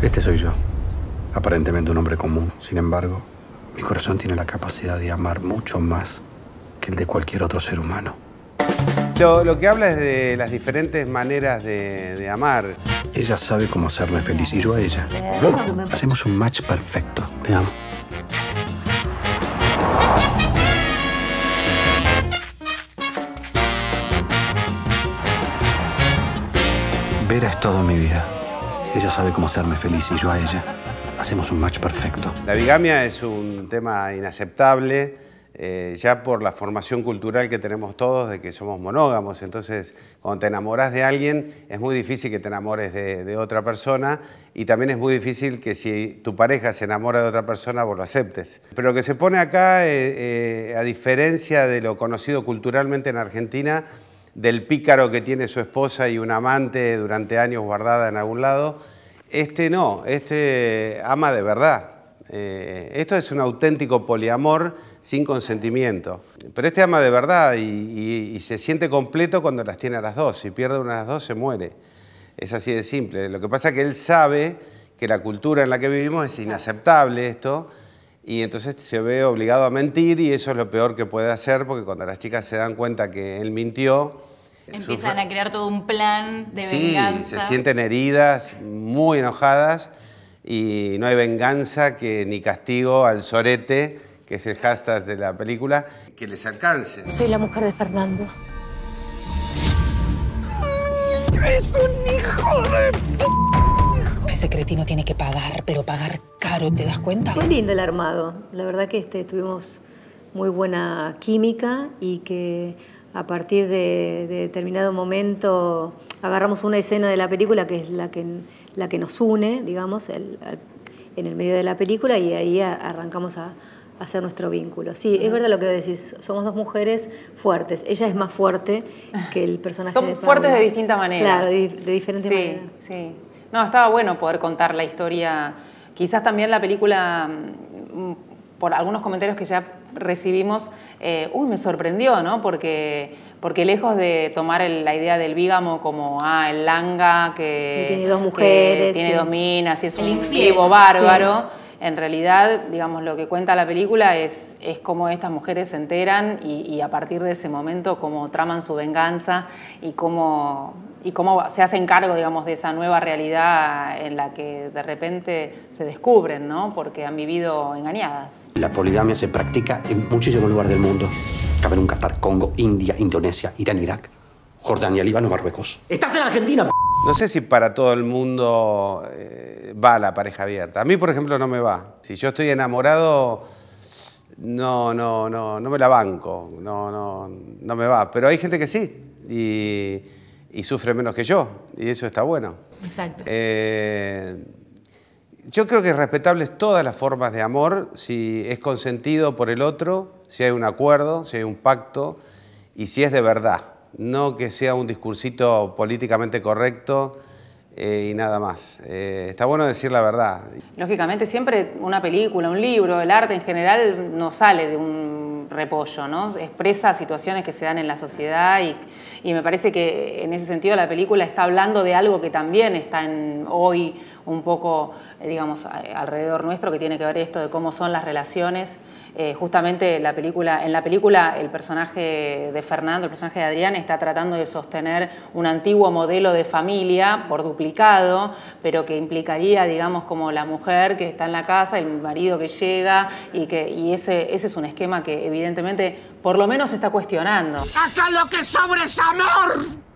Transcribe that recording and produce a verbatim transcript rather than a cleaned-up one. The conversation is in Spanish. Este soy yo, aparentemente un hombre común. Sin embargo, mi corazón tiene la capacidad de amar mucho más que el de cualquier otro ser humano. Lo, lo que habla es de las diferentes maneras de, de amar. Ella sabe cómo hacerme feliz y yo a ella. Hacemos un match perfecto. Te amo. Vera es todo en mi vida. Ella sabe cómo hacerme feliz y yo a ella. Hacemos un match perfecto. La bigamia es un tema inaceptable. Eh, ya por la formación cultural que tenemos todos de que somos monógamos. Entonces, cuando te enamorás de alguien, es muy difícil que te enamores de, de otra persona, y también es muy difícil que si tu pareja se enamora de otra persona, vos lo aceptes. Pero lo que se pone acá, eh, eh, a diferencia de lo conocido culturalmente en Argentina, del pícaro que tiene su esposa y un amante durante años guardada en algún lado, este no, este ama de verdad. Eh, esto es un auténtico poliamor sin consentimiento. Pero este ama de verdad y, y, y se siente completo cuando las tiene a las dos. Si pierde una de las dos, se muere. Es así de simple. Lo que pasa es que él sabe que la cultura en la que vivimos es inaceptable esto, y entonces se ve obligado a mentir, y eso es lo peor que puede hacer, porque cuando las chicas se dan cuenta que él mintió... Empiezan sufre... a crear todo un plan de sí, venganza. Sí, se sienten heridas, muy enojadas. Y no hay venganza que ni castigo al Zorete, que es el hashtag de la película, que les alcance. Soy la mujer de Fernando. ¡Es un hijo de p***! Ese cretino tiene que pagar, pero pagar caro, ¿te das cuenta? Muy lindo el armado. La verdad que este, tuvimos muy buena química, y que a partir de, de determinado momento agarramos una escena de la película que es la que... la que nos une, digamos, el, el, en el medio de la película, y ahí a, arrancamos a, a hacer nuestro vínculo. Sí, es verdad lo que decís, somos dos mujeres fuertes. Ella es más fuerte que el personaje. Son de fuertes de distinta manera. Claro, de, de diferente sí, manera. Sí, sí. No, estaba bueno poder contar la historia. Quizás también la película, por algunos comentarios que ya recibimos, eh, uy, me sorprendió, ¿no? Porque... Porque lejos de tomar el, la idea del bígamo como, ah, el langa que sí, tiene dos mujeres, que tiene sí. dos minas y es el un tipo bárbaro, sí. En realidad, digamos, lo que cuenta la película es, es cómo estas mujeres se enteran y, y a partir de ese momento cómo traman su venganza y cómo, y cómo se hacen cargo, digamos, de esa nueva realidad en la que de repente se descubren, ¿no? Porque han vivido engañadas. La poligamia se practica en muchísimos lugares del mundo. Camerún, Qatar, Congo, India, Indonesia, Irán, Irak, Jordania, Líbano, Marruecos. ¡Estás en Argentina, p***! No sé si para todo el mundo eh, va la pareja abierta. A mí, por ejemplo, no me va. Si yo estoy enamorado, no, no, no, no me la banco. No, no, no me va. Pero hay gente que sí. Y, y sufre menos que yo. Y eso está bueno. Exacto. Eh, yo creo que es respetable todas las formas de amor si es consentido por el otro, si hay un acuerdo, si hay un pacto y si es de verdad, no que sea un discursito políticamente correcto eh, y nada más. Eh, está bueno decir la verdad. Lógicamente siempre una película, un libro, el arte en general no sale de un repollo, ¿no? Expresa situaciones que se dan en la sociedad y, y me parece que en ese sentido la película está hablando de algo que también está en hoy un poco, digamos, alrededor nuestro, que tiene que ver esto de cómo son las relaciones. Eh, justamente la película, en la película el personaje de Fernando, el personaje de Adrián, está tratando de sostener un antiguo modelo de familia por duplicado, pero que implicaría, digamos, como la mujer que está en la casa, el marido que llega, y, que, y ese, ese es un esquema que evidentemente por lo menos se está cuestionando. ¡Acá lo que sobra es amor!